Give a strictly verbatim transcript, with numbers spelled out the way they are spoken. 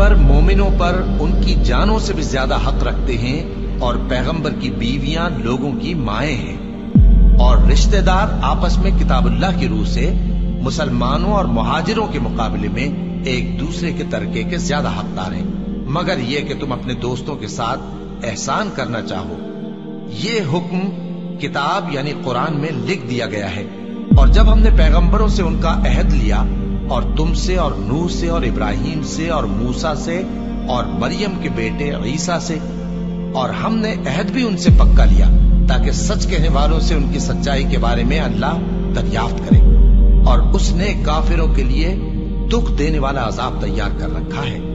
पैगंबर मोमिनों पर उनकी जानों से भी ज्यादा हक रखते हैं और पैगंबर की बीवियां लोगों की माएँ हैं और रिश्तेदार आपस में किताबुल्लाह की रूह से मुसलमानों और मुहाजिरों के मुकाबले में एक दूसरे के तरके के ज्यादा हकदार हैं। मगर यह कि तुम अपने दोस्तों के साथ एहसान करना चाहो, ये हुक्म किताब यानी कुरान में लिख दिया गया है। और जब हमने पैगंबरों से उनका अहद लिया और तुमसे और नूह से और इब्राहिम से और मूसा से और मरियम के बेटे ईसा से, और हमने अहद भी उनसे पक्का लिया ताकि सच कहने वालों से उनकी सच्चाई के बारे में अल्लाह दरियाफ्त करे, और उसने काफिरों के लिए दुख देने वाला अजाब तैयार कर रखा है।